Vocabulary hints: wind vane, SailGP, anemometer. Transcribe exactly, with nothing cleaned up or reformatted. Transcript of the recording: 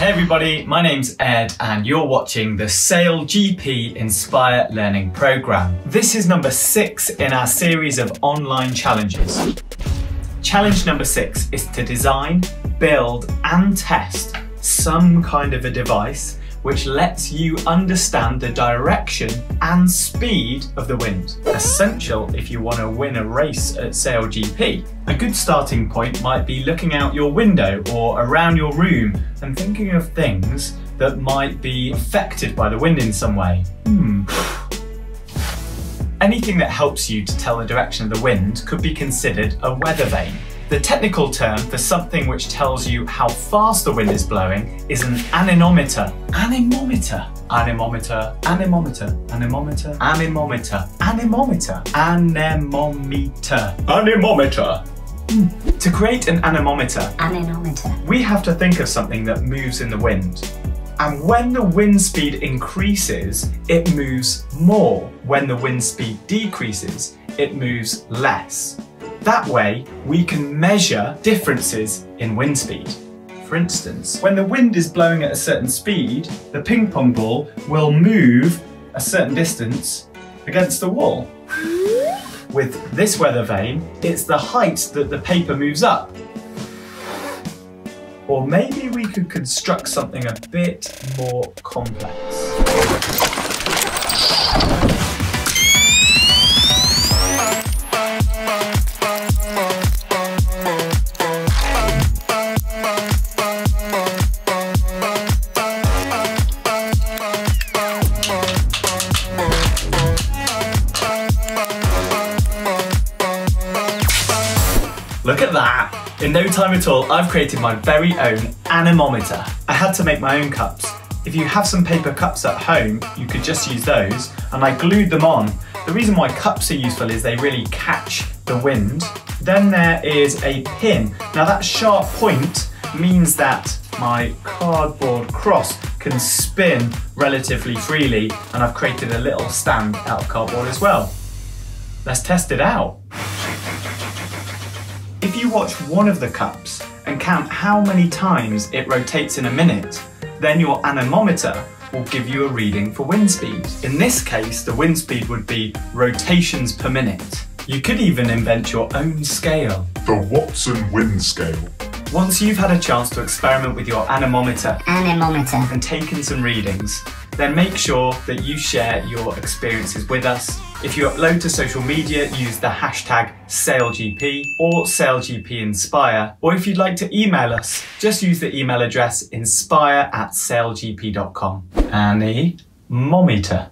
Hey everybody, my name's Ed and you're watching the SailGP Inspire Learning Programme. This is number six in our series of online challenges. Challenge number six is to design, build and test some kind of a device which lets you understand the direction and speed of the wind. Essential if you want to win a race at SailGP. A good starting point might be looking out your window or around your room and thinking of things that might be affected by the wind in some way. Hmm. Anything that helps you to tell the direction of the wind could be considered a weather vane. The technical term for something which tells you how fast the wind is blowing is an anemometer. Anemometer. Anemometer. Anemometer. Anemometer. Anemometer. Anemometer. Anemometer. Anemometer. Mm. To create an anemometer, anemometer, we have to think of something that moves in the wind. And when the wind speed increases, it moves more. When the wind speed decreases, it moves less. That way, we can measure differences in wind speed. For instance, when the wind is blowing at a certain speed, the ping pong ball will move a certain distance against the wall. With this weather vane, it's the height that the paper moves up. Or maybe we could construct something a bit more complex. Look at that! In no time at all, I've created my very own anemometer. I had to make my own cups. If you have some paper cups at home, you could just use those, and I glued them on. The reason why cups are useful is they really catch the wind. Then there is a pin. Now that sharp point means that my cardboard cross can spin relatively freely, and I've created a little stand out of cardboard as well. Let's test it out. If you watch one of the cups and count how many times it rotates in a minute, then your anemometer will give you a reading for wind speed. In this case, the wind speed would be rotations per minute. You could even invent your own scale. The Watson Wind Scale. Once you've had a chance to experiment with your anemometer, anemometer. and taken some readings, then make sure that you share your experiences with us. If you upload to social media, use the hashtag SailGP or SailGPinspire. Or if you'd like to email us, just use the email address inspire at sailgp dot com. Anemometer.